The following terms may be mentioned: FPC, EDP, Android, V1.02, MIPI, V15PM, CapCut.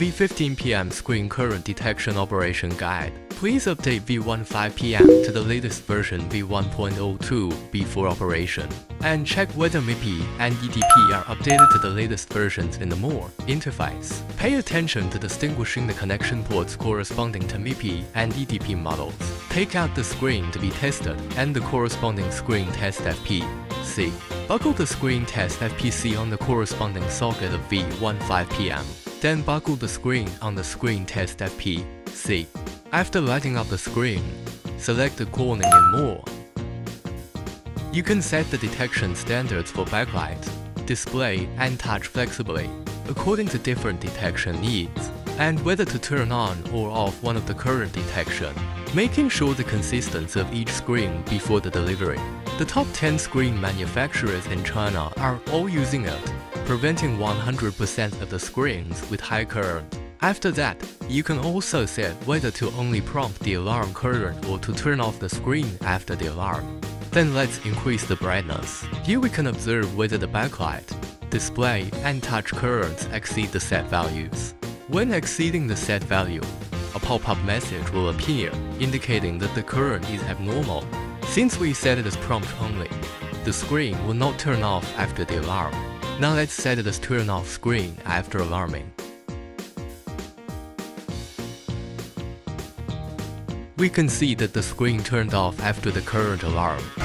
V15PM Screen Current Detection Operation Guide. Please update V15PM to the latest version V1.02 before operation, and check whether MIPI and EDP are updated to the latest versions in the more interface. Pay attention to distinguishing the connection ports corresponding to MIPI and EDP models. Take out the screen to be tested and the corresponding screen test FPC. Buckle the screen test FPC on the corresponding socket of V15PM. Then buckle the screen on the screen test FPC. After lighting up the screen, select the Corning and more. You can set the detection standards for backlight, display, and touch flexibly, according to different detection needs, and whether to turn on or off one of the current detection, making sure the consistency of each screen before the delivery. The top 10 screen manufacturers in China are all using it, preventing 100% of the screens with high current. After that, you can also set whether to only prompt the alarm current or to turn off the screen after the alarm. Then let's increase the brightness. Here we can observe whether the backlight, display, and touch currents exceed the set values. When exceeding the set value, a pop-up message will appear indicating that the current is abnormal. Since we set it as prompt only, the screen will not turn off after the alarm. Now let's set it as turn off screen after alarming. We can see that the screen turned off after the current alarm.